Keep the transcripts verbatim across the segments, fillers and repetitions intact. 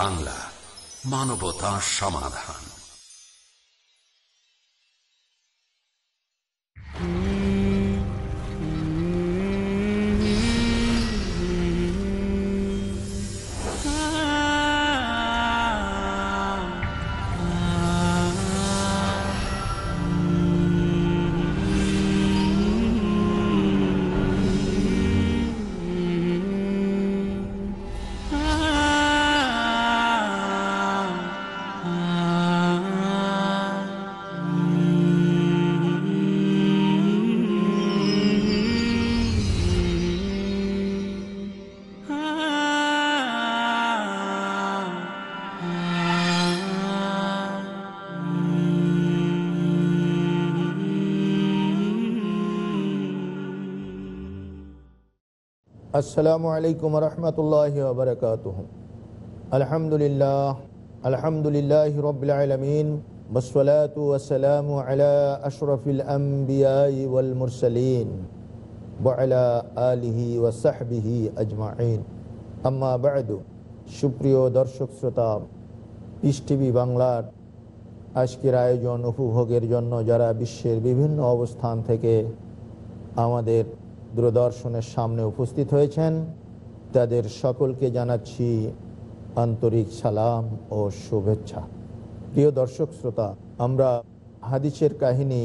বাংলা, মানবতা সমাধান। আসসালামু আলাইকুম ওয়া রাহমাতুল্লাহি ওয়া বারাকাতুহু। আলহামদুলিল্লাহ আলহামদুলিল্লাহি রাব্বিল আলামিন, ওয়াস সালাতু ওয়াস সালামু আলা আশরাফিল আমবিয়াই ওয়াল মুরসালিন ওয়া আলা আলিহি ওয়া সাহবিহি আজমাইন, আম্মা বা'দু। সুপ্রিয় দর্শক শ্রোতা, পিস টিভি বাংলার আজকের আয়োজন উপভোগের জন্য যারা বিশ্বের বিভিন্ন অবস্থান থেকে আমাদের দূরদর্শনের সামনে উপস্থিত হয়েছেন, তাদের সকলকে জানাচ্ছি আন্তরিক সালাম ও শুভেচ্ছা। প্রিয় দর্শক শ্রোতা, আমরা হাদিসের কাহিনী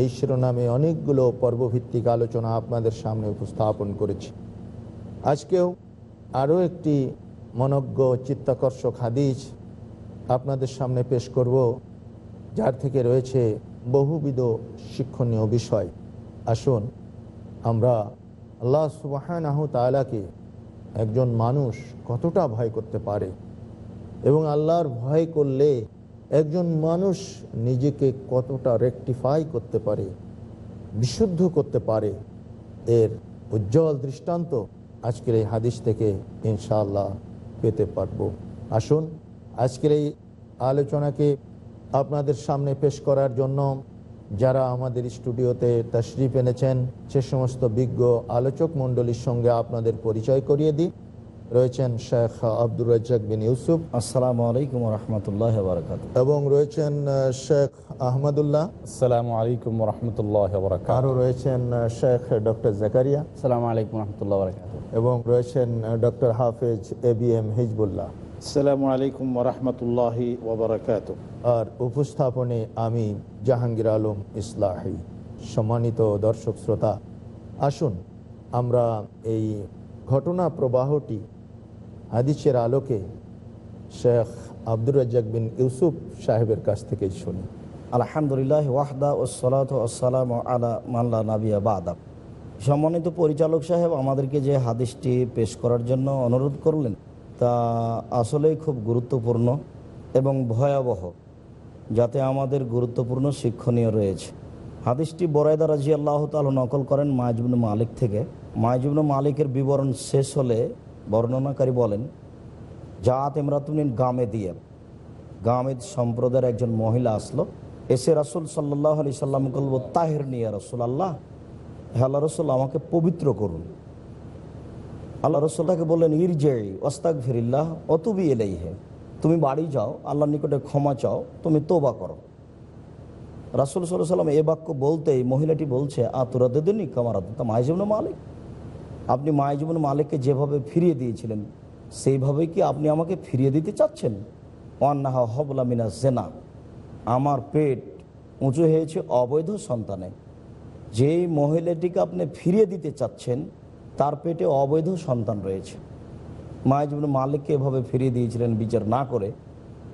এই শিরোনামে অনেকগুলো পর্বভিত্তিক আলোচনা আপনাদের সামনে উপস্থাপন করেছি। আজকেও আরও একটি মনোজ্ঞ চিত্তাকর্ষক হাদিস আপনাদের সামনে পেশ করব, যার থেকে রয়েছে বহুবিধ শিক্ষণীয় বিষয়। আসুন আমরা আল্লাহ সুবহানাহু তাআলাকে একজন মানুষ কতটা ভয় করতে পারে এবং আল্লাহর ভয় করলে একজন মানুষ নিজেকে কতটা রেকটিফাই করতে পারে, বিশুদ্ধ করতে পারে, এর উজ্জ্বল দৃষ্টান্ত আজকের এই হাদিস থেকে ইনশাআল্লাহ পেতে পারব। আসুন আজকের এই আলোচনাকে আপনাদের সামনে পেশ করার জন্য যারা আমাদের স্টুডিওতে তশরিফ এনেছেন, সে সমস্ত বিজ্ঞ আলোচক মণ্ডলীর সঙ্গে আপনাদের পরিচয় করিয়ে দিই। রয়েছেন শাইখ আব্দুর রাজ্জাক বিন ইউসুফ, আসসালামু আলাইকুম ওয়া রাহমাতুল্লাহি ওয়া বারাকাতুহু, এবং রয়েছেন শাইখ আহমাদুল্লাহ, আসসালামু আলাইকুম ওয়া রাহমাতুল্লাহি ওয়া বারাকাতুহু, আরও রয়েছেন শাইখ ডক্টর জাকারিয়া, আসসালামু আলাইকুম ওয়া রাহমাতুল্লাহি ওয়া বারাকাতুহু, এবং রয়েছেন ডক্টর হাফেজ এ বি এম হিজবুল্লাহ, আসসালামু আলাইকুম ওয়া রাহমাতুল্লাহি ওয়া বারাকাতুহু। আর উপস্থাপনে আমি জাহাঙ্গীর আলম ইসলাহী। সম্মানিত দর্শক শ্রোতা, আসুন আমরা এই ঘটনা প্রবাহটি হাদিসের আলোকে শেখ আব্দুর রাজ্জাক বিন ইউসুফ সাহেবের কাছ থেকে শুনি। আলহামদুলিল্লাহ ওয়াহদা ওয়াসসালাতু ওয়াসসালামু আলা মান লা নাবিয়্যা বা'দা। সম্মানিত পরিচালক সাহেব আমাদেরকে যে হাদিসটি পেশ করার জন্য অনুরোধ করলেন তা আসলেই খুব গুরুত্বপূর্ণ এবং ভয়াবহ, যাতে আমাদের গুরুত্বপূর্ণ শিক্ষণীয় রয়েছে। হাদিসটি বরায়দা রাদিয়াল্লাহু তাআলা নকল করেন মা'আয ইবনে মালিক থেকে। মা'আয ইবনে মালিকের বিবরণ শেষ হলে বর্ণনাকারী বলেন, জাআত ইমরাতুন গামেদিয়া, গামেদ সম্প্রদায়ের একজন মহিলা আসলো, এসে রাসূল সাল্লাল্লাহু আলাইহি সাল্লামকে বলল, তাহিরনি ইয়া রাসূলুল্লাহ, হে আল্লাহর রাসূল আমাকে পবিত্র করুন। আল্লাহ রাসূলকে বললেন, ইরজি ওয়াস্তাগফিরিল্লাহ ওয়াতুবি ইলাইহি, তুমি বাড়ি যাও, আল্লাহর নিকটে ক্ষমা চাও, তুমি তওবা করো। রাসূল সাল্লাল্লাহু আলাইহি সাল্লাম এই বাক্য বলতেই মহিলাটি বলছে, আতুরাদদুনি কামা রাদদতা মা'আয ইবনে মালিক, আপনি মা'আয ইবনে মালিককে যেভাবে ফিরিয়ে দিয়েছিলেন সেইভাবে কি আপনি আমাকে ফিরিয়ে দিতে চাচ্ছেন? ওয়ান্নাহা হাবলা মিনা জিনা, আমার পেট উঁচু হয়েছে অবৈধ সন্তানে। যেই মহিলাটিকে আপনি ফিরিয়ে দিতে চাচ্ছেন তার পেটে অবৈধ সন্তান রয়েছে। মা'আয ইবনে মালিককে এভাবে ফিরিয়ে দিয়েছিলেন বিচার না করে,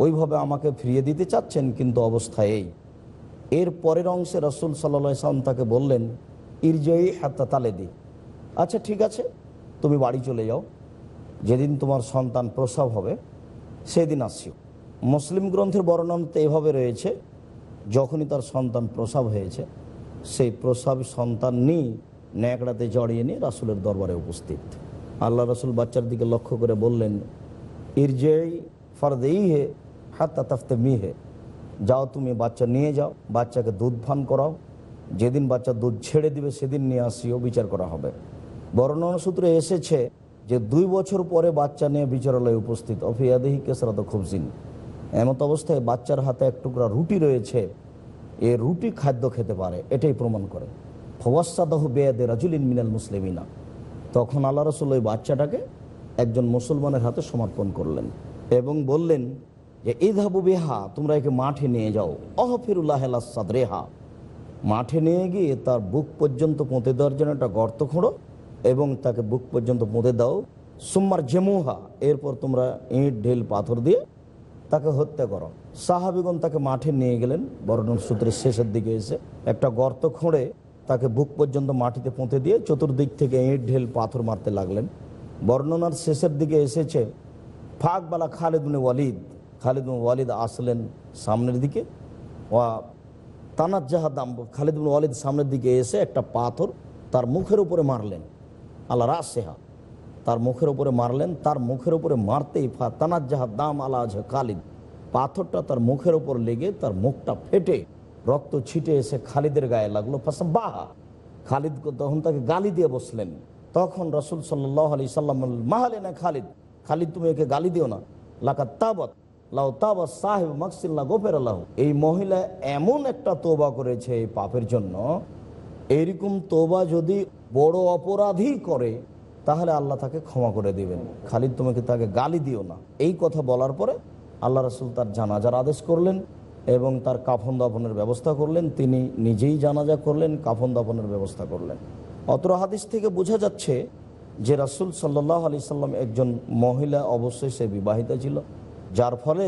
ওইভাবে আমাকে ফিরিয়ে দিতে চাচ্ছেন, কিন্তু অবস্থা এই। এর পরের অংশে রাসূল সাল্লাল্লাহু আলাইহি সাল্লাম তাকে বললেন, ইরজাই হাত্তা তালেদি, আচ্ছা ঠিক আছে তুমি বাড়ি চলে যাও, যেদিন তোমার সন্তান প্রসব হবে সেদিন আসিও। মুসলিম গ্রন্থের বর্ণনাতে এভাবে রয়েছে, যখনই তার সন্তান প্রসব হয়েছে সেই প্রসব সন্তান নিয়ে ন্যাকড়াতে জড়িয়ে নিয়ে রাসূলের দরবারে উপস্থিত। আল্লাহ রাসূল বাচ্চার দিকে লক্ষ্য করে বললেন, ইরজাই ফারদেই হে হাত্তা তাফতামি হে, যাও তুমি বাচ্চা নিয়ে যাও, বাচ্চাকে দুধ পান করাও, যেদিন বাচ্চা দুধ ছেড়ে দিবে সেদিন নিয়ে আসিও, বিচার করা হবে। বর্ণনা সূত্রে এসেছে যে দুই বছর পরে বাচ্চা নিয়ে বিচারালয়ে উপস্থিত অফিয়াদেহি কেসরাত খুবসিন, এমত অবস্থায় বাচ্চার হাতে এক টুকরা রুটি রয়েছে, এ রুটি খাদ্য খেতে পারে, এটাই প্রমাণ করে। ফওয়াসাদাহু বিয়াদি রাজুলিন মিনাল মুসলিমিনা, তখন আল্লাহ রাসূল ওই বাচ্চাটাকে একজন মুসলমানের হাতে সমর্পণ করলেন এবং বললেন যে ইযহাবু বিহা, তোমরা একে মাঠে নিয়ে যাও, আহফিরুল্লাহ আলা সাদরিহা, মাঠে নিয়ে গিয়ে তার বুক পর্যন্ত পৌঁছে দেওয়ার জন্য একটা গর্ত খোঁড়ো এবং তাকে বুক পর্যন্ত পৌঁছে দাও। সুম্মার জেমুহা, এরপর তোমরা ইট ঢিল পাথর দিয়ে তাকে হত্যা করো। সাহাবিগণ তাকে মাঠে নিয়ে গেলেন, বর্ণনা সূত্রের শেষের দিকে এসে একটা গর্ত খোঁড়ে তাকে বুক পর্যন্ত মাটিতে পুঁতে দিয়ে চতুর্দিক থেকে ইট ঢিল পাথর মারতে লাগলেন। বর্ণনার শেষের দিকে এসেছে ফাকবালা খালিদ ইবনে ওয়ালিদ, খালিদ ইবনে ওয়ালিদ আসলেন সামনের দিকে, ওয়া তানাজ্জাহা দাম, খালিদ ইবনে ওয়ালিদ সামনের দিকে এসে একটা পাথর তার মুখের উপরে মারলেন, আলা রাসেহা, তার মুখের উপরে মারলেন। তার মুখের উপরে মারতেই ফা তানাজ্জাহা দাম আলা আজহা খালিদ, পাথরটা তার মুখের উপর লেগে তার মুখটা ফেটে রক্ত ছিটে এসে খালিদের গায়ে লাগলো। ফাসা বাহা, খালিদ তখন তাকে গালি দিয়ে বসলেন। তখন রাসূল সাল্লাল্লাহু আলাইহি সাল্লাম মাহালে না খালিদ, খালিদ তুমি একে গালি দিও না, লাকাত তাবাত লাউ তাবা সাহেব মাকসিল্লা গোফেরাল্লাহু, এই মহিলা এমন একটা তওবা করেছে এই পাপের জন্য, এইরকম তওবা যদি বড় অপরাধী করে তাহলে আল্লাহ তাকে ক্ষমা করে দেবেন, খালিদ তোমাকে তাকে গালি দিও না। এই কথা বলার পরে আল্লাহ রাসূল তার জানাজার আদেশ করলেন এবং তার কাফন দাফনের ব্যবস্থা করলেন, তিনি নিজেই জানাজা করলেন, কাফন দাফনের ব্যবস্থা করলেন। অত্র হাদিস থেকে বোঝা যাচ্ছে যে রাসূল সাল্লাল্লাহু আলাইহি সাল্লাম একজন মহিলা, অবশ্যই সে বিবাহিতা ছিল, যার ফলে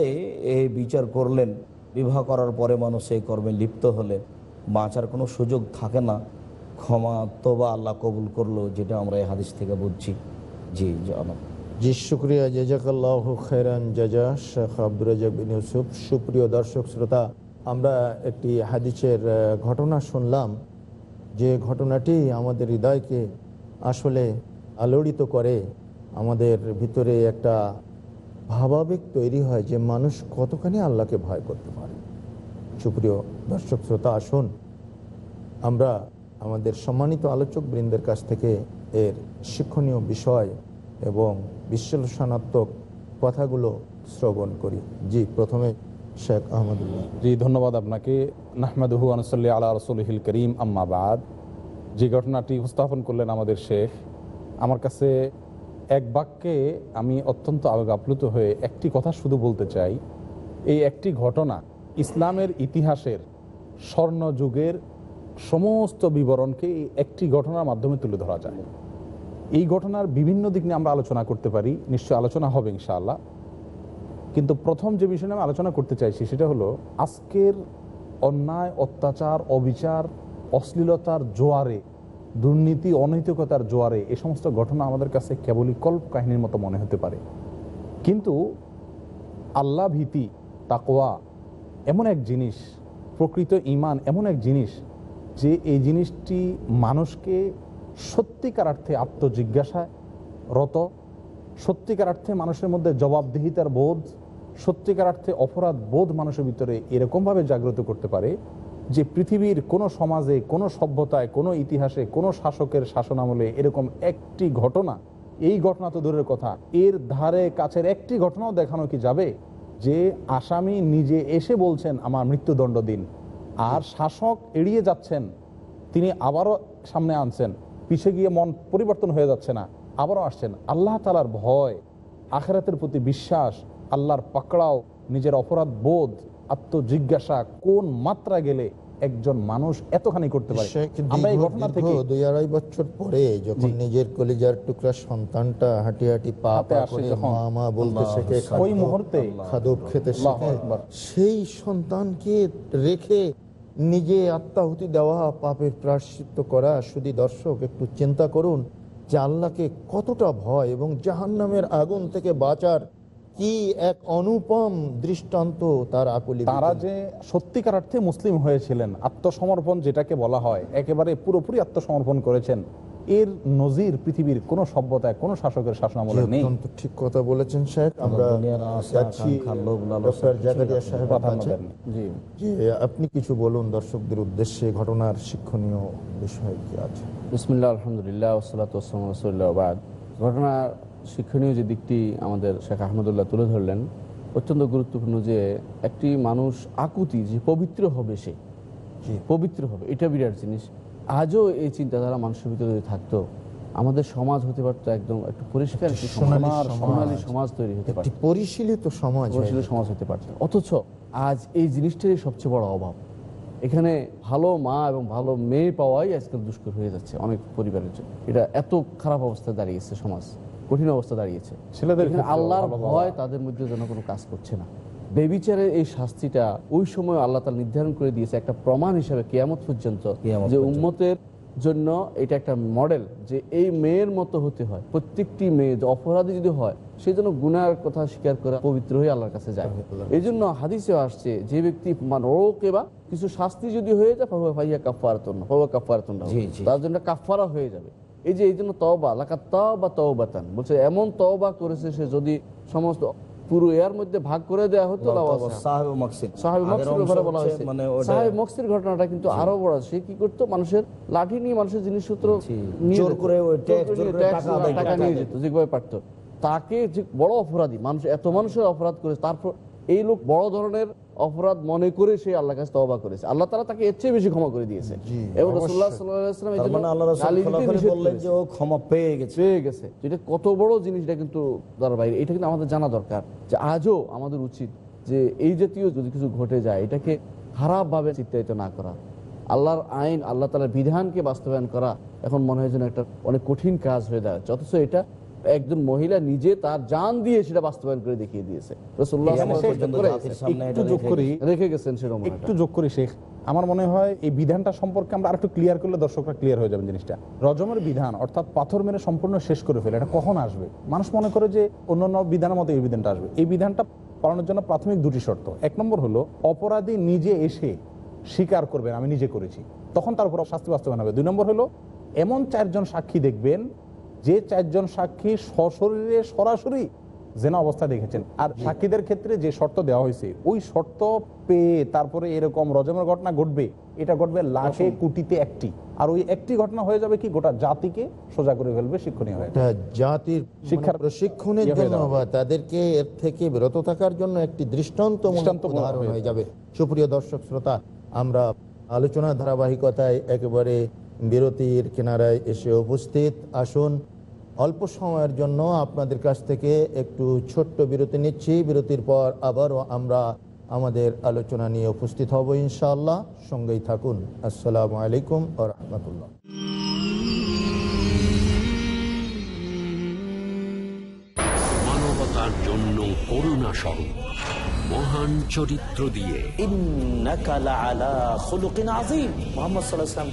এই বিচার করলেন। বিবাহ করার পরে মানুষ এই কর্মে লিপ্ত হলে বাঁচার কোনো সুযোগ থাকে না, ক্ষমা তওবা আল্লাহ কবুল করলো, যেটা আমরা এই হাদিস থেকে বুঝছি। জি জনাব, জি শুক্রিয়া, জাযাকাল্লাহু খাইরান জাযা শাইখ আব্দুর রাজ্জাক বিন ইউসুফ। সুপ্রিয় দর্শক শ্রোতা, আমরা একটি হাদিসের ঘটনা শুনলাম, যে ঘটনাটি আমাদের হৃদয়কে আসলে আলোড়িত করে, আমাদের ভিতরে একটা ভাবাবেগ তৈরি হয় যে মানুষ কতখানি আল্লাহকে ভয় করতে পারে। সুপ্রিয় দর্শক শ্রোতা, আসুন আমরা আমাদের সম্মানিত আলোচকবৃন্দের কাছ থেকে এর শিক্ষণীয় বিষয় এবং বিশ্লেষণাত্মক কথাগুলো শ্রবণ করি। জি, প্রথমে শাইখ আহমাদুল্লাহ। জি, ধন্যবাদ আপনাকে। নাহমাদুহু ওয়া নুসাল্লি আলা রাসূলিহিল কারীম, আম্মা বাদ। যে ঘটনাটি উপস্থাপন করলেন আমাদের শেখ, আমার কাছে এক বাক্যে আমি অত্যন্ত আবেগ আপ্লুত হয়ে একটি কথা শুধু বলতে চাই। এই একটি ঘটনা ইসলামের ইতিহাসের স্বর্ণযুগের সমস্ত বিবরণকে একটি ঘটনার মাধ্যমে তুলে ধরা যায়। এই ঘটনার বিভিন্ন দিক নিয়ে আমরা আলোচনা করতে পারি, নিশ্চয়ই আলোচনা হবে ইনশাআল্লাহ। কিন্তু প্রথম যে বিষয় নিয়ে আমি আলোচনা করতে চাইছি সেটা হলো আজকের অন্যায়, অত্যাচার, অবিচার, অশ্লীলতার জোয়ারে, দুর্নীতি, অনৈতিকতার জোয়ারে এ সমস্ত ঘটনা আমাদের কাছে কেবলই কল্প কাহিনীর মতো মনে হতে পারে। কিন্তু আল্লাহ ভীতি, তাকওয়া এমন এক জিনিস, প্রকৃত ঈমান এমন এক জিনিস যে এই জিনিসটি মানুষকে সত্যিকার অর্থে আত্মজিজ্ঞাসায় রত, সত্যিকার অর্থে মানুষের মধ্যে জবাবদিহিতার বোধ, সত্যিকার অর্থে অপরাধ বোধ মানুষের ভিতরে এরকমভাবে জাগ্রত করতে পারে যে পৃথিবীর কোনো সমাজে, কোনো সভ্যতায়, কোনো ইতিহাসে, কোনো শাসকের শাসনামলে এরকম একটি ঘটনা, এই ঘটনা তো দূরের কথা, এর ধারে কাছের একটি ঘটনাও দেখানো কি যাবে যে আসামি নিজে এসে বলছেন আমার মৃত্যুদণ্ড দিন, আর শাসক এড়িয়ে যাচ্ছেন, তিনি আবারও সামনে আনছেন, পিছিয়ে গিয়ে মন পরিবর্তন হয়ে যাচ্ছে না, আবারও আসছেন। আল্লাহ তাআলার ভয়, আখিরাতের প্রতি বিশ্বাস, আল্লাহর পাকড়াও, নিজের অপরাধ বোধ, আত্মজিজ্ঞাসা কোন মাত্রা গেলে একজন মানুষ এতখানি করতে পারে। আমরা এই ঘটনা থেকে দুই আড়াই বছর পরে যখন নিজের কলিজার টুকরা সন্তানটা হাঁটি হাঁটি পা পা করে মামা বলতে শেখে, ওই মুহূর্তে খাদক খেতে শেখে, সেই সন্তানকে রেখে নিজে আত্মাহুতি দেওয়া, পাপের প্রায়শ্চিত্ত করা। শুধু দর্শক একটু চিন্তা করুন যে আল্লাহকে কতটা ভয় এবং জাহান্নামের আগুন থেকে বাঁচার কি এক অনুপম দৃষ্টান্ত তার আকুলি। তারা যে সত্যিকার অর্থে মুসলিম হয়েছিলেন, আত্মসমর্পণ যেটাকে বলা হয়, একেবারে পুরোপুরি আত্মসমর্পণ করেছেন, এর নজির পৃথিবীর কোন সভ্যতায়, কোন শাসকের শাসনামলে নেই। ঠিক কথা বলেছেন শেখ। আমরা আপনি কিছু বলুন দর্শকদের উদ্দেশ্যে, ঘটনার শিক্ষণীয় বিষয় কি আছে। বিসমিল্লাহ, আলহামদুলিল্লাহ, ওয়াসসালাতু ওয়াসসালামু আলা রাসূলিল্লাহ। ঘটনা শিক্ষণীয় যে দিকটি আমাদের শাইখ আহমাদুল্লাহ তুলে ধরলেন অত্যন্ত গুরুত্বপূর্ণ, যে একটি মানুষ আকুতি যে পবিত্র হবে, সে পবিত্র হবে, এটা বিরাট জিনিস। আজও এই চিন্তাধারা মানুষের ভিতরে যদি থাকতো আমাদের সমাজ হতে পারতো একদম একটু পরিষ্কার একটি সোনালী সমাজ তৈরি হতে পারত, পরিশীলিত সমাজ, পরিশীলিত সমাজ হতে পারত। অথচ আজ এই জিনিসটারই সবচেয়ে বড় অভাব। এখানে ভালো মা এবং ভালো মেয়ে পাওয়াই আজকাল দুষ্কর হয়ে যাচ্ছে অনেক পরিবারের জন্য। এটা এত খারাপ অবস্থায় দাঁড়িয়েছে, সমাজ কঠিন অবস্থা দাঁড়িয়েছে। আল্লাহর ভয় তাদের মধ্যে যেন কোনো কাজ করছে না। বেবিচারের এই শাস্তিটা ওই সময় আল্লাহ তাআলা নির্ধারণ করে দিয়েছে একটা প্রমাণ হিসেবে কিয়ামত পর্যন্ত, যে উম্মতের জন্য এটা একটা মডেল, যে এই মেয়ের মতো হতে হয়। প্রত্যেকটি মেয়ে অপরাধী যদি হয় সেই জন্য গুনার কথা স্বীকার করে পবিত্র হয়ে আল্লাহর কাছে যায়। এই জন্য হাদিসে আসছে যে ব্যক্তি মানবা কিছু শাস্তি যদি হয়ে যায় ফাইয়া কাফফারাতুন, ফাওয়া কাফফারাতুন, তার জন্য কাফফারা হয়ে যাবে। এই যে এই জন্য তওবা, লাকাত তাওবা তাওবাতান, বলছে এমন তওবা করেছে সে, যদি সমস্ত পুরো এর মধ্যে ভাগ করে দেয়া হতো সাহেব মুকসির, সাহেব মুকসিরের কথা বলা হয়েছে। মানে সাহেব মুকসির ঘটনাটা কিন্তু আরো বড়। সে কি করতে মানুষের লাঠি নিয়ে মানুষের জিনিসপত্র জোর করে ওই ট্যাক্স জোর করে টাকা নিয়ে যেত, যেভাবে পারতো। তাকে যে বড় অপরাধী মানুষ, এত মানুষের অপরাধ করেছে, তারপর এই লোক বড় ধরনের অপরাধ মনে করে সে আল্লাহর কাছে তওবা করেছে, আল্লাহ তাআলা তাকে এর চেয়ে বেশি ক্ষমা করে দিয়েছে। এবং রাসূলুল্লাহ সাল্লাল্লাহু আলাইহি ওয়াসাল্লাম এজন্য আল্লাহ রাসূল বললেন যে ও ক্ষমা পেয়ে গেছে, পেয়ে গেছে। এটা কত বড় জিনিসটা কিন্তু তার বাইরে, এটা কিন্তু আমাদের জানা দরকার। যে আজও আমাদের উচিত যে এই জাতীয় যদি কিছু ঘটে যায় এটাকে খারাপভাবে চিত্রিত না করা, আল্লাহর আইন, আল্লাহ তাআলার বিধানকে বাস্তবায়ন করা এখন মনে হয় যেন একটা অনেক কঠিন কাজ হয়ে দাঁড়াচ্ছে। অথচ এটা একজন মহিলা নিজে তার জান দিয়ে সেটা বাস্তবায়ন করে দেখিয়ে দিয়েছে, রাসূলুল্লাহ সাল্লাল্লাহু আলাইহি ওয়াসাল্লাম একটু যোগ করে রেখে গেছেন। সেরকম একটু যোগ করে শেখ, আমার মনে হয় এই বিধানটা সম্পর্কে আমরা আরেকটু ক্লিয়ার করলে দর্শকরা ক্লিয়ার হয়ে যাবেন জিনিসটা। রজমের বিধান অর্থাৎ পাথর মেরে সম্পূর্ণ শেষ করে ফেলে, এটা কখন আসবে? মানুষ মনে করে যে অন্যান্য বিধানের মতো এই বিধানটা আসবে। এই বিধানটা পালনের জন্য প্রাথমিক দুটি শর্ত। এক নম্বর হলো অপরাধী নিজে এসে স্বীকার করবেন আমি নিজে করেছি, তখন তার উপর শাস্তি বাস্তবায়ন হবে। দুই নম্বর হলো এমন চারজন সাক্ষী দেখবেন যে চারজন সাক্ষী সশরীরে সরাসরি জেনা অবস্থা দেখেছেন। আর সাক্ষীদের ক্ষেত্রে যে শর্ত দেওয়া হয়েছে ওই শর্ত পেয়ে তারপরে এরকম রজমের ঘটনা ঘটবে, এটা ঘটবে লাখে কোটিতে একটি। আর ওই একটি ঘটনা হয়ে যাবে কি গোটা জাতিকে সোজা করে ফেলবে, শিক্ষণীয় হয়ে জাতির শিক্ষার প্রশিক্ষণের জন্য বা তাদেরকে এর থেকে বিরত থাকার জন্য একটি দৃষ্টান্ত উদাহরণ হয়ে যাবে। সুপ্রিয় দর্শক শ্রোতা, আমরা আলোচনা ধারাবাহিকতায় একেবারে বিরতির কিনারায় এসে উপস্থিত। আসুন অল্প সময়ের জন্য আপনাদের কাছ থেকে একটু ছোট্ট বিরতি নিচ্ছি, বিরতির পর আবারও আমরা আমাদের আলোচনা নিয়ে উপস্থিত হব ইনশাআল্লাহ। সঙ্গেই থাকুন। আসসালামু আলাইকুম ওয়া রাহমাতুল্লাহ। মানবতার জন্য করুণা স্বরূপ মহান চরিত্র দিয়ে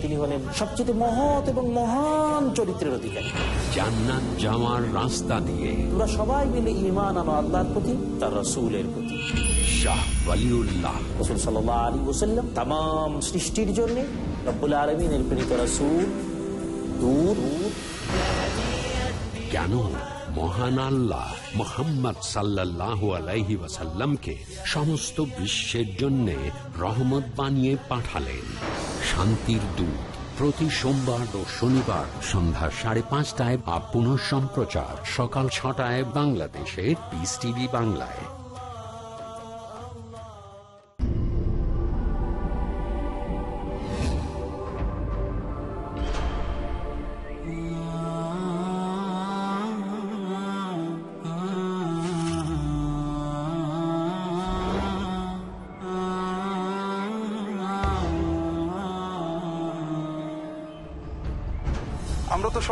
তিনি হলেন সবচেয়ে মহৎ এবং মহান চরিত্রের অধিকারী। জান্নাত যাওয়ার রাস্তা দিয়ে তোরা সবাই মিলে ঈমান আনো আল্লাহর প্রতি, তার রাসূলের প্রতি। শাহ ওয়ালিউল্লাহ রাসূল সাল্লাল্লাহু আলাইহি ওয়াসাল্লাম तमाम সৃষ্টির জন্য রব্বুল আলামিনের প্রেরিত রাসূল দূত। কেন মহান আল্লাহ মুহাম্মদ সাল্লাল্লাহু আলাইহি ওয়াসাল্লামকে সমস্ত বিশ্বের জন্য রহমত বানিয়ে পাঠালেন? শান্তির দূত, প্রতি সোমবার ও শনিবার সন্ধ্যা সাড়ে পাঁচটায় বা পুনঃ সম্প্রচার সকাল ছটায় বাংলাদেশে পিস টিভি বাংলায়।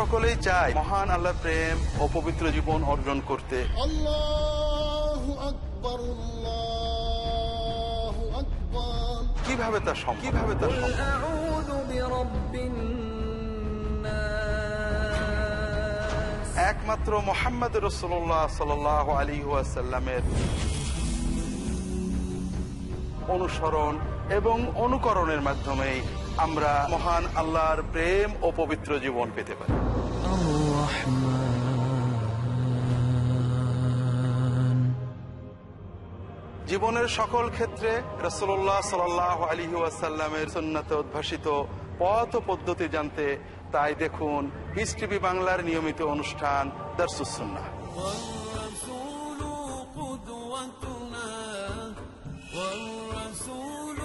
সকলেই চাই মহান আল্লাহর প্রেম ও পবিত্র জীবন অর্জন করতে। আল্লাহু আকবার, আল্লাহু আকবার। কিভাবে তা সম্ভব? কিভাবে তা সম্ভব? আউযু বিরাব্বিন নাস, একমাত্র মুহাম্মদ রাসূলুল্লাহ সাল্লাল্লাহু আলাইহি ওয়াসাল্লামের অনুসরণ এবং অনুকরণের মাধ্যমে আমরা মহান আল্লাহর প্রেম ও পবিত্র জীবন পেতে পারি। জীবনের সকল ক্ষেত্রে রাসূলুল্লাহ সাল্লাল্লাহু আলাইহি ওয়াসাল্লামের সুন্নাতে উদ্ভাসিত পথ ও পদ্ধতি জানতে তাই দেখুন পিস টিভি বাংলার নিয়মিত অনুষ্ঠান দারুস সুন্নাহ। والرسول قدوتنا والرسول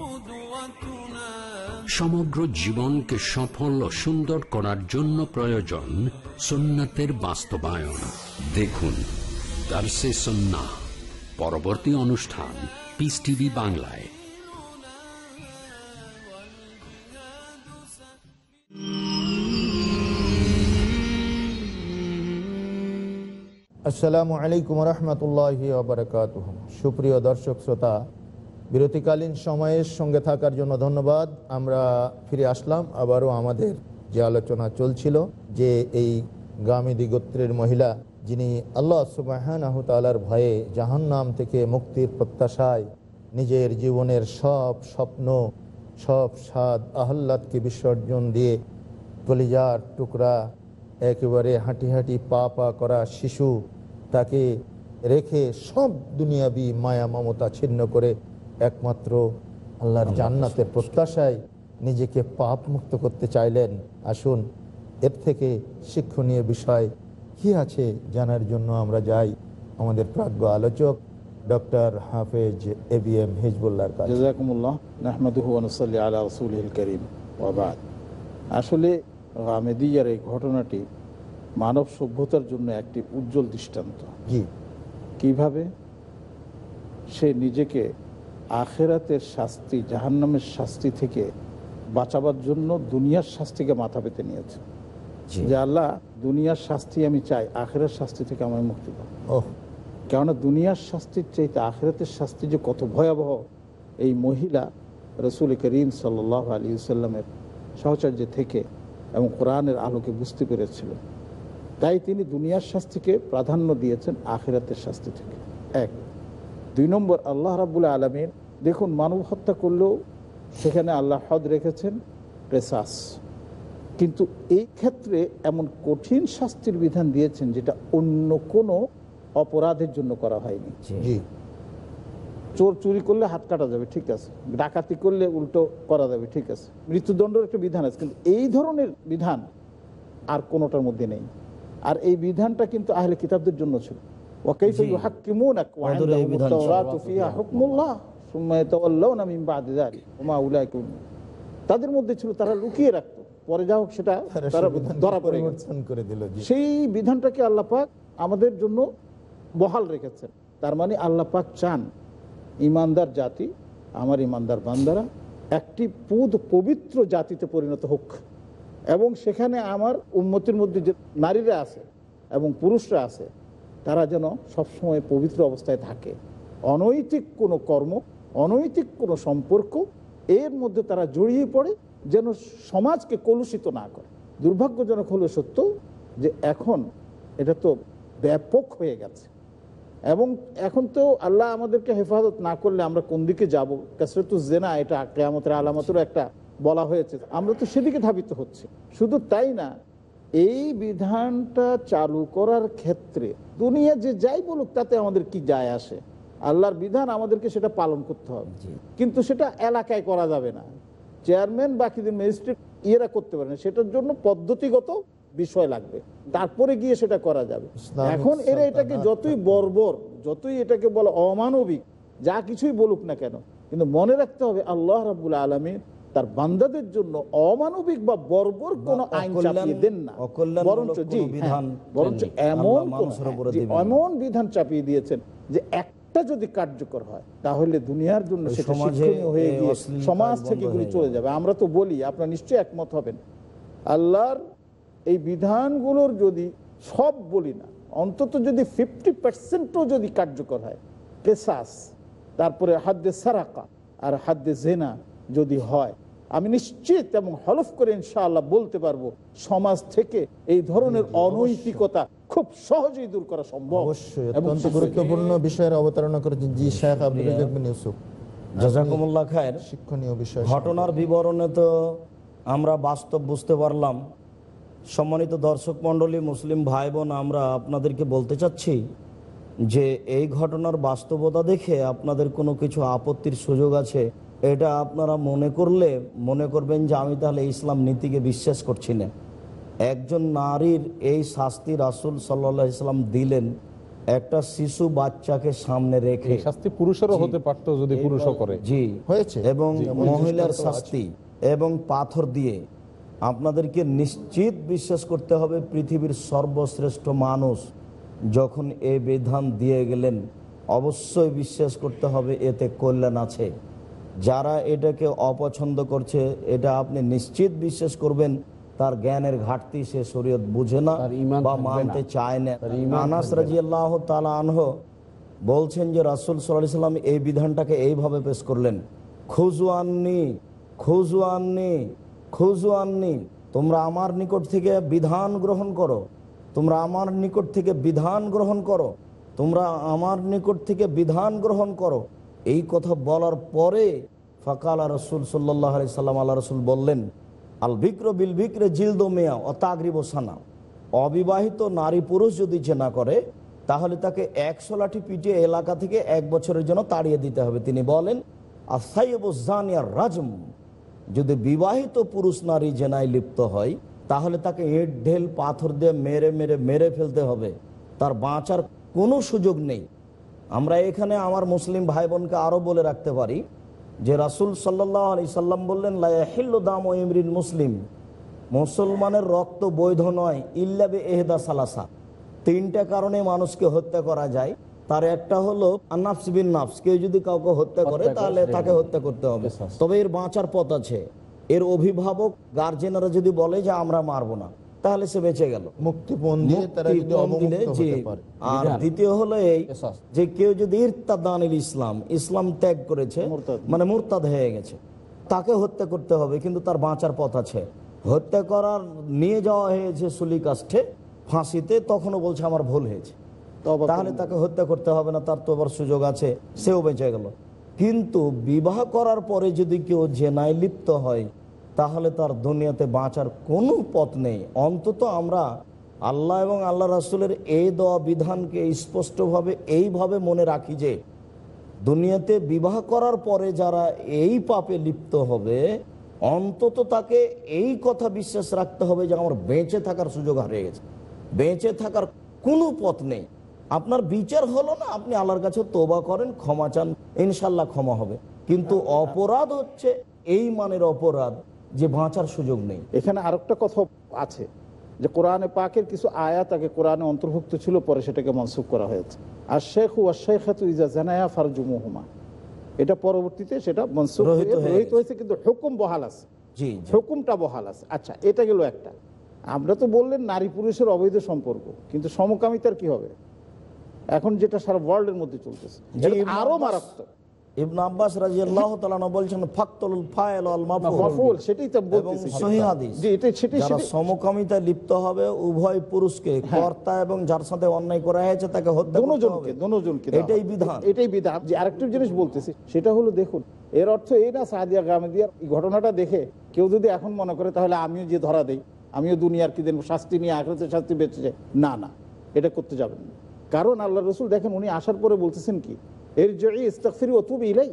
قدوتنا সমগ্র জীবনকে সফল ও সুন্দর করার জন্য প্রয়োজন সুন্নাতের বাস্তবায়ন। দেখুন দারসে সুন্নাহ পরবর্তী অনুষ্ঠান পিস টিভি বাংলায়। আসসালামু আলাইকুম ওয়া রাহমাতুল্লাহি ওয়া বারাকাতুহু। সুপ্রিয় দর্শক শ্রোতা, বিরতিকালীন সময়ের সঙ্গে থাকার জন্য ধন্যবাদ। আমরা ফিরে আসলাম। আবারও আমাদের যে আলোচনা চলছিল, যে এই গামিদি গোত্রের মহিলা যিনি আল্লাহ সুবহানাহু তাআলার ভয়ে জাহান্নাম থেকে মুক্তির প্রত্যাশায় নিজের জীবনের সব স্বপ্ন, সব স্বাদ আহ্লাদকে বিসর্জন দিয়ে কলিজার টুকরা একেবারে হাঁটি হাঁটি পা পা করা শিশু তাকে রেখে সব দুনিয়াবি মায়া মমতা ছিন্ন করে একমাত্র আল্লাহর জান্নাতের প্রত্যাশায় নিজেকে পাপ মুক্ত করতে চাইলেন। আসুন এর থেকে শিক্ষণীয় বিষয় কি আছে জানার জন্য আমরা যাই আমাদের প্রাজ্ঞ আলোচক ডক্টর হাফেজ এ বি এম হিজবুল্লাহর কাছে। জাযাকুমুল্লাহ নাহমাদুহু ওয়া নুসাল্লি আলা রাসূলিল কারীম ওয়া বা'দ। আসলে গামেদিয়ার এই ঘটনাটি মানব সভ্যতার জন্য একটি উজ্জ্বল দৃষ্টান্ত। জি, কিভাবে সে নিজেকে আখেরাতের শাস্তি, জাহান্নামের শাস্তি থেকে বাঁচাবার জন্য দুনিয়ার শাস্তিকে মাথা পেতে নিয়েছে। যে আল্লাহ, দুনিয়ার শাস্তি আমি চাই, আখেরার শাস্তি থেকে আমায় মুক্তি দাও। কেননা দুনিয়ার শাস্তির চাইতে আখেরাতের শাস্তি যে কত ভয়াবহ, এই মহিলা রাসূল করিম সাল্লাল্লাহু আলাইহি ওয়াসাল্লামের সহচর্য থেকে এবং কোরআনের আলোকে বুঝতে পেরেছিলেন। তাই তিনি দুনিয়ার শাস্তিকে প্রাধান্য দিয়েছেন আখিরাতের শাস্তি থেকে। এক দুই নম্বর, আল্লাহ রাব্বুল আলামিন দেখুন মানব হত্যা করলেও সেখানে আল্লাহ হদ রেখেছেন, প্রেসাস। কিন্তু এই ক্ষেত্রে এমন কঠিন শাস্তির বিধান দিয়েছেন যেটা অন্য কোনো অপরাধের জন্য করা হয়নি। চোর চুরি করলে হাত কাটা যাবে, ঠিক আছে। ডাকাতি করলে উল্টো করা যাবে, ঠিক আছে। মৃত্যুদণ্ডের একটা বিধান আছে, কিন্তু এই ধরনের বিধান আর কোনোটার মধ্যে নেই। আর এই বিধানটা কিন্তু আহলে কিতাবদের জন্য ছিল। ওয়াকাইফা ইউহাক্কিমুনাক ওয়া আনদাহুমুত তাওরাতু ফিহা হুকমুল্লাহ সুম্মা ইয়াতাওয়াল্লাউনা মিন বা'দি যালিক ওয়া মা উলাইকা হুমুল। তাদের মধ্যে ছিল, তারা লুকিয়ে রাখতো, পরে যা হোক সেটা তারা ধরা পড়ে গেল। সেই বিধানটাকে আল্লাহ পাক আমাদের জন্য বহাল রেখেছেন। তার মানে আল্লাহ পাক চান ইমানদার জাতি, আমার ইমানদার বান্দারা একটি পুদ পবিত্র জাতিতে পরিণত হোক, এবং সেখানে আমার উম্মতের মধ্যে যে নারীরা আছে এবং পুরুষরা আছে তারা যেন সবসময় পবিত্র অবস্থায় থাকে। অনৈতিক কোনো কর্ম, অনৈতিক কোনো সম্পর্ক এর মধ্যে তারা জড়িয়ে পড়ে, যেন সমাজকে কলুষিত না করে। দুর্ভাগ্যজনক হলো সত্য যে এখন এটা তো ব্যাপক হয়ে গেছে, এবং এখন তো আল্লাহ আমাদেরকে হেফাজত না করলে আমরা কোন দিকে যাবো। কাসরাতু জিনা এটা কিয়ামতের আলামতেরও একটা বলা হয়েছে, আমরা তো সেদিকে ধাবিত হচ্ছে। শুধু তাই না, এই বিধানটা চালু করার ক্ষেত্রে দুনিয়া যে যাই বলুক তাতে আমাদের কি যায় আসে। আল্লাহর বিধান আমাদেরকে সেটা পালন করতে হবে, কিন্তু সেটা এলাকায় করা যাবে না। চেয়ারম্যান, বাকিদের ম্যাজিস্ট্রেট ইয়েরা করতে পারে না, সেটার জন্য পদ্ধতিগত বিষয় লাগবে, তারপরে গিয়ে সেটা করা যাবে। এখন এরা এটাকে যতই বর্বর, যতই এটাকে বলা অমানবিক, যা কিছুই বলুক না কেন, কিন্তু মনে রাখতে হবে আল্লাহ রাব্বুল আলামিন তার বান্দাদের জন্য অমানবিক বা বর্বর কোনো আইন চাপিয়ে দেন না, বরঞ্চ জি বরঞ্চ এমন এমন বিধান চাপিয়ে দিয়েছেন যে একটা যদি কার্যকর হয় তাহলে দুনিয়ার জন্য সেটা শিক্ষণীয় হয়ে গিয়ে সমাজ থেকে ঘুরে চলে যাবে। আমরা তো বলি, আপনারা নিশ্চয়ই একমত হবেন, আল্লাহর এই বিধানগুলোর যদি সব বলি না, অন্তত যদি ফিফটি পার্সেন্টও যদি কার্যকর হয়, কেসাস, তারপরে হাদ্দে সারাকা আর হাদ্দে জেনা যদি হয়, আমি নিশ্চিত এবং হলফ করে ইনশাআল্লাহ বলতে পারবো সমাজ থেকে এই ধরনের অনৈতিকতা খুব সহজেই দূর করা সম্ভব। অবশ্যই অত্যন্ত গুরুত্বপূর্ণ বিষয়ের অবতারণা করেছেন জি শাইখ আব্দুর রাজ্জাক বিন ইউসুফ জাযাকুমুল্লাহ খায়ের। শিক্ষণীয় বিষয়, ঘটনার বিবরণে তো আমরা বাস্তব বুঝতে পারলাম। সম্মানিত দর্শক মণ্ডলী, মুসলিম ভাই বোন, আমরা আপনাদেরকে বলতে চাচ্ছি যে এই ঘটনার বাস্তবতা দেখে আপনাদের কোনো কিছু আপত্তির সুযোগ আছে, এটা আপনারা মনে করলে মনে করবেন যে আমি তাহলে ইসলাম নীতিকে বিশ্বাস করছি না। একজন নারীর এই শাস্তি রাসূল সাল্লাল্লাহু আলাইহি সাল্লাম দিলেন একটা শিশু বাচ্চাকে সামনে রেখে। শাস্তি পুরুষেরও হতে পারত যদি পুরুষও করে, জি হয়েছে, এবং মহিলার শাস্তি এবং পাথর দিয়ে। আপনাদেরকে নিশ্চিত বিশ্বাস করতে হবে পৃথিবীর সর্বশ্রেষ্ঠ মানুষ যখন এ বিধান দিয়ে গেলেন অবশ্যই বিশ্বাস করতে হবে এতে কল্যাণ আছে। যারা এটাকে অপছন্দ করছে এটা আপনি নিশ্চিত বিশ্বাস করবেন তার জ্ঞানের ঘাটতি, সে শরীয়ত বুঝে না বা মানতে চায় না। আনাস রাদিয়াল্লাহু তাআলা আনহু বলছেন যে রাসূল সাল্লাল্লাহু আলাইহি সাল্লাম এই বিধানটাকে এইভাবে পেশ করলেন, খুজওয়াননি খুজওয়াননি খুজওয়াননি, তোমরা আমার নিকট থেকে বিধান গ্রহণ করো, তোমরা আমার নিকট থেকে বিধান গ্রহণ করো, তোমরা আমার নিকট থেকে বিধান গ্রহণ করো। এই কথা বলার পরে ফাকালা রাসূল সাল্লাল্লাহু আলাইহি সাল্লাম, আল্লাহর রাসূল বললেন, আল বিক্র বিল বিক্রে জিলদু মিয়া ও তাগরিবু সানা, অবিবাহিত নারী পুরুষ যদি জেনা করে তাহলে তাকে একশো লাঠি পিটিয়ে এলাকা থেকে এক বছরের জন্য তাড়িয়ে দিতে হবে। তিনি বলেন আর সাইয়্যিবু জানিয়া রাজম, যদি বিবাহিত পুরুষ নারী জেনায় লিপ্ত হয় তাহলে তাকে ইট ঢেল পাথর দিয়ে মেরে মেরে মেরে ফেলতে হবে, তার বাঁচার কোনো সুযোগ নেই। আমরা এখানে আমার মুসলিম ভাই বোনকে আরও বলে রাখতে পারি যে রাসূল সাল্লাল্লাহু আলাইহি সাল্লাম বললেন লা ইয়াহিল্লু দামু ইমরিন মুসলিম, মুসলমানের রক্ত বৈধ নয়, ইল্লা বিইহদা সালাসা, তিনটা কারণে মানুষকে হত্যা করা যায়। তার একটা হলো নাফস বিন নাফস, কেউ যদি কাউকে হত্যা করে তাহলে তাকে হত্যা করতে হবে, তবে এর বাঁচার পথ আছে। এর অভিভাবক গার্জেনরা যদি বলে যে আমরা মারবো না তাহলে সে বেঁচে গেল, মুক্তিপণ দিয়ে তারা যদি অবমুক্ত হতে পারে। আর দ্বিতীয় হলো এই যে কেউ যদি ইরতাদানিল ইসলাম, ইসলাম ত্যাগ করেছে মানে মুরতাদ হয়ে গেছে, তাকে হত্যা করতে হবে কিন্তু তার বাঁচার পথ আছে। হত্যা করার নিয়ে যাওয়া হয়েছে সুলি কাষ্ঠে ফাঁসিতে, তখনও বলছে আমার ভুল হয়েছে, তাহলে তাকে হত্যা করতে হবে না, তার তো আবার সুযোগ আছে, সেও বেঁচে গেল। কিন্তু বিবাহ করার পরে যদি কেউ জেনায় লিপ্ত হয় তাহলে তার দুনিয়াতে বাঁচার কোনো পথ নেই। অন্তত আমরা আল্লাহ এবং আল্লাহ রাসূলের এই দেওয়া বিধানকে স্পষ্টভাবে এইভাবে মনে রাখি যে দুনিয়াতে বিবাহ করার পরে যারা এই পাপে লিপ্ত হবে অন্তত তাকে এই কথা বিশ্বাস রাখতে হবে যে আমার বেঁচে থাকার সুযোগ হারিয়ে গেছে, বেঁচে থাকার কোনো পথ নেই। আপনার বিচার হলো না, আপনি আল্লাহর কাছে তওবা করেন, ক্ষমা চান, ইনশাল্লাহ ক্ষমা হবে। কিন্তু অপরাধ হচ্ছে এই মানের অপরাধ যে বাঁচার সুযোগ নেই। এখানে আরেকটা কথা আছে যে কোরআনে পাকের কিছু আয়াত আগে কোরআনে অন্তর্ভুক্ত ছিল, পরে সেটাকে মনসুখ করা হয়েছে। আর শেখ ও শেখাতু ইজা জানায়া ফারজুমুহুমা, এটা পরবর্তীতে সেটা মনসুখ হয়েছে, কিন্তু হুকুম বহাল আছে, জি হুকুমটা বহাল আছে। আচ্ছা, এটা গেল একটা। আমরা তো বললেন নারী পুরুষের অবৈধ সম্পর্ক, কিন্তু সমকামিতার কি হবে এখন যেটা সারা ওয়ার্ল্ডের মধ্যে চলতেছে, আরো মারাত্মক। ইবনে আব্বাস রাদিয়াল্লাহু তাআলা আনহু বলেছেন ফাকতুল ফাইল ওয়াল মাফউল, সেটাই তো বলতেছি সহিহ হাদিস, যে এটা সেটাই যারা সমকামিতা লিপ্ত হবে উভয় পুরুষকে, কর্তা এবং যার সাথে অন্যায় করা হয়েছে তাকে হত্যা করতে হবে, দুজনকে, এটাই বিধান, এটাই বিধান। যে আরেকটা জিনিস বলতেছি সেটা হলো, দেখুন এর অর্থ এই না সাদিয়া গামেদিয়ার এই ঘটনাটা দেখে কেউ যদি এখন মনে করে তাহলে আমিও যে ধরা দেই, আমিও দুনিয়ার কি দেন শাস্তি নিয়ে আখেরাতে শাস্তি বেঁচে যায়, না না, এটা করতে যাবেন না। কারণ আল্লাহ রাসূল দেখেন উনি আসার পরে বলতেছেন কি, এর জয়ী ইস্তাগফিরি ও তুবি ইলাই,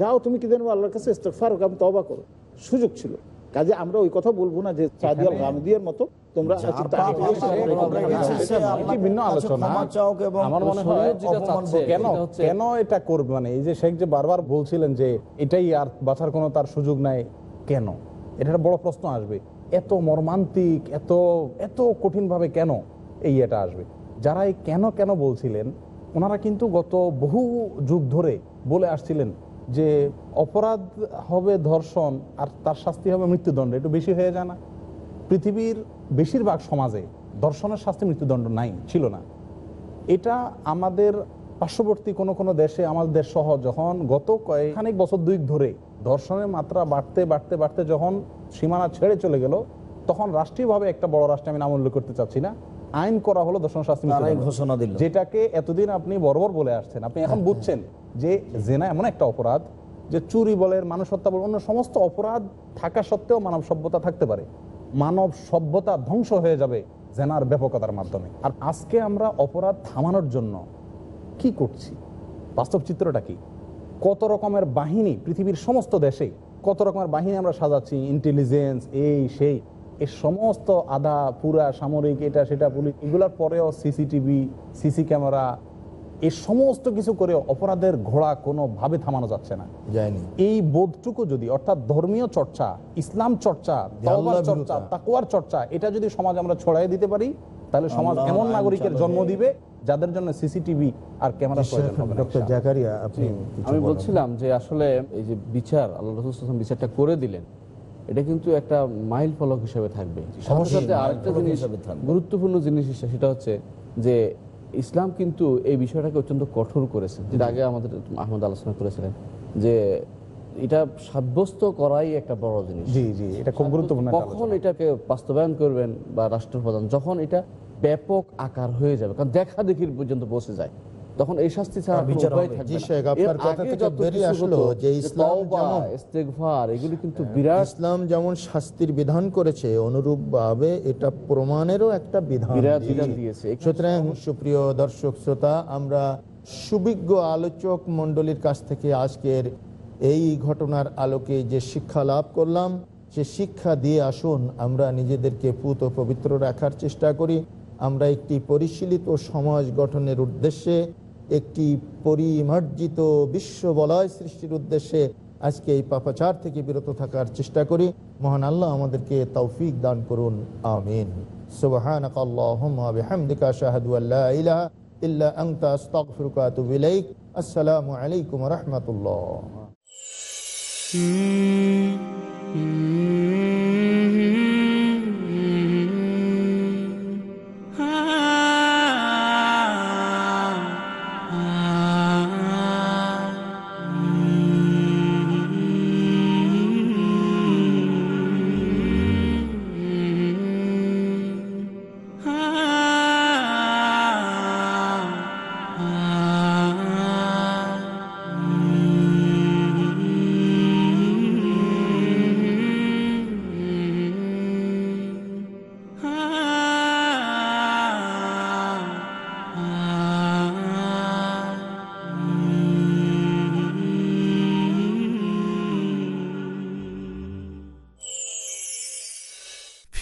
যাও তুমি কি দেন আল্লাহর কাছে ইস্তেগফার করো, তওবা করো, সুযোগ ছিল। কাজে আমরা ওই কথা বলবো না যে সাদিয়াল গামদিয়ার মতো তোমরা ভিন্ন আলোচনা। আমার মনে হয় কেন কেন এটা করবে, মানে এই যে শেখ যে বারবার বলছিলেন যে এটাই আর বাঁচার কোনো তার সুযোগ নাই, কেন এটা একটা বড় প্রশ্ন আসবে। এত মর্মান্তিক, এত এত কঠিনভাবে কেন এই এটা আসবে? যারা এই কেন কেন বলছিলেন ওনারা কিন্তু গত বহু যুগ ধরে বলে আসছিলেন যে অপরাধ হবে ধর্ষণ আর তার শাস্তি হবে মৃত্যুদণ্ড, একটু বেশি হয়ে যায় না? পৃথিবীর বেশিরভাগ সমাজে ধর্ষণের শাস্তি মৃত্যুদণ্ড নাই, ছিল না। এটা আমাদের পার্শ্ববর্তী কোনো কোনো দেশে, আমাদের দেশ সহ, যখন গত কয়েকখানেক বছর দুই ধরে ধর্ষণের মাত্রা বাড়তে বাড়তে বাড়তে যখন সীমানা ছেড়ে চলে গেল, তখন রাষ্ট্রীয়ভাবে একটা বড় রাষ্ট্র, আমি নাম উল্লেখ করতে চাচ্ছি না, আইন করা হলো ধর্ষণ শাস্তি, ঘোষণা দিল, যেটাকে এতদিন আপনি বরাবর বলে আসছেন। আপনি এখন বুঝছেন যে জেনা এমন একটা অপরাধ যে চুরি বলেন, মানুষ হত্যা বলেন, অন্য সমস্ত অপরাধ থাকা সত্ত্বেও মানব সভ্যতা থাকতে পারে, মানব সভ্যতা ধ্বংস হয়ে যাবে জেনার ব্যাপকতার মাধ্যমে। আর আজকে আমরা অপরাধ থামানোর জন্য কি করছি, বাস্তব চিত্রটা কি? কত রকমের বাহিনী পৃথিবীর সমস্ত দেশে, কত রকমের বাহিনী আমরা সাজাচ্ছি, ইন্টেলিজেন্স এই সেই, এই সমস্ত আধা পুরা সামরিক এটা সেটা পুলিশ এগুলোর পরেও সিসিটিভি সিসি ক্যামেরা এই সমস্ত কিছু করে অপরাধের ঘোড়া কোনোভাবে থামানো যাচ্ছে না। এই বোধটুকু যদি অর্থাৎ ধর্মীয় চর্চা, ইসলাম চর্চা, তাওবার চর্চা, তাকওয়ার চর্চা, এটা যদি সমাজ আমরা ছড়াই দিতে পারি তাহলে সমাজ এমন নাগরিকের জন্ম দিবে যাদের জন্য সিসিটিভি আর ক্যামেরা প্রয়োজন হবে। ডক্টর জাকারিয়া আপনি আমি বলছিলাম যে আসলে এই যে বিচার আল্লাহ রাসূল সাল্লাল্লাহু আলাইহি ওয়াসাল্লাম বিচারটা করে দিলেন এটা কিন্তু একটা মাইল ফলক হিসেবে থাকবে। সাথে আরেকটা জিনিস গুরুত্বপূর্ণ জিনিস সেটা হচ্ছে যে ইসলাম কিন্তু এই বিষয়টাকে অত্যন্ত কঠোর করেছেন, যেটা আগে আমাদের আহমদ আলোচনা করেছিলেন যে এটা সাব্যস্ত করাই একটা বড় জিনিস। কখন এটাকে বাস্তবায়ন করবেন বা রাষ্ট্রপ্রধান যখন এটা ব্যাপক আকার হয়ে যাবে, কারণ দেখা দেখির পর্যন্ত পৌঁছে যায় তখন এই শাস্তি ছাড়া বিচার হবে না। জি শেখ আপনার কথা থেকে বেরিয়ে আসলো যে ইসলাম যেমন ইস্তেগফার এগুলো কিন্তু বিরাট, ইসলাম যেমন শাস্তির বিধান করেছে অনুরূপভাবে এটা প্রমাণেরও একটা বিধান দিয়েছে। সুতরাং সুপ্রিয় দর্শক শ্রোতা, আমরা সুবিজ্ঞ আলোচক মণ্ডলীর কাছ থেকে আজকের এই ঘটনার আলোকে যে শিক্ষা লাভ করলাম সে শিক্ষা দিয়ে আসুন আমরা নিজেদেরকে পুত পবিত্র রাখার চেষ্টা করি। আমরা একটি পরিশীলিত সমাজ গঠনের উদ্দেশ্যে, একটি পরিমার্জিত বিশ্ববলয় সৃষ্টির উদ্দেশ্যে আজকে এই পাপাচার থেকে বিরত থাকার চেষ্টা করি। মহান আল্লাহ আমাদেরকে তৌফিক দান করুন, আমিন। সুবহানাকাল্লাহুম্মা বিহামদিকা আশহাদু আল্লা ইলাহা ইল্লা আনতা আস্তাগফিরুকা ওয়া আতুবু ইলাইক। আসসালামু আলাইকুম ওয়া রাহমাতুল্লাহ।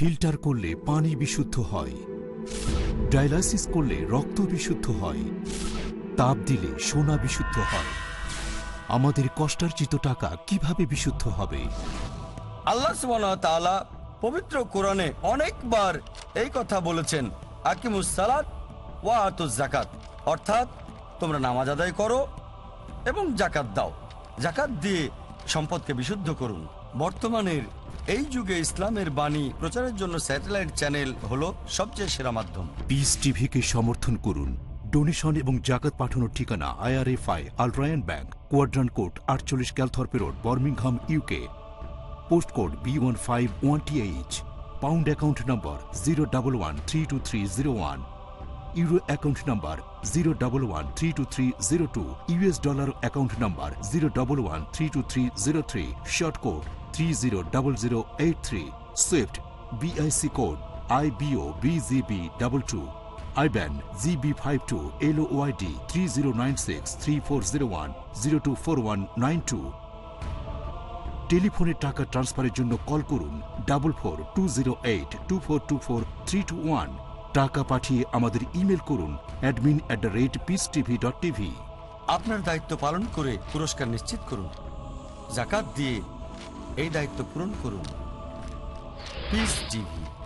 ফিল্টার করলে পানি বিশুদ্ধ হয়, ডায়ালাইসিস করলে রক্ত বিশুদ্ধ হয়, তাপ দিলে সোনা বিশুদ্ধ হয়। আমাদের কষ্টার্জিত টাকা কিভাবে বিশুদ্ধ হবে? আল্লাহ সুবহানাহু ওয়া তাআলা পবিত্র কোরআনে অনেকবার এই কথা বলেছেন, আকিমুস সালাত ওয়া আতুজ যাকাত, অর্থাৎ তোমরা নামাজ আদায় করো এবং যাকাত দাও, যাকাত দিয়ে সম্পদকে বিশুদ্ধ করুন। বর্তমানের এই যুগে ইসলামের বাণী প্রচারের জন্য স্যাটেলাইট চ্যানেল হলো সবচেয়ে সেরা মাধ্যম। পিস টিভি কে সমর্থন করুন। ডোনেশন এবং জাকাত পাঠানোর ঠিকানা IRFI Al Rayan bank, Quadrant Court আটচল্লিশ Calthorpe road, Birmingham, UK, post code B one five one T H, pound account number zero double one three two three zero one, euro account number zero double one three two three zero two, US dollar account number zero double one three two three zero three, short code three zero double zero eight three, swift BIC code I B O B G B two two, IBAN G B five two, L O Y D three zero nine six three four zero one zero two four one nine two. টেলিফোনে টাকা ট্রান্সফারের জন্য call করুন double four two zero eight two four two four three two one. টাকা পাঠিয়ে আমাদের email করুন admin at the rate Peace TV dot TV. আপনার দায়িত্ব পালন করে পুরস্কার নিশ্চিত করুন, যাকাত দিয়ে এই দায়িত্ব পূরণ করুন। Piece TV.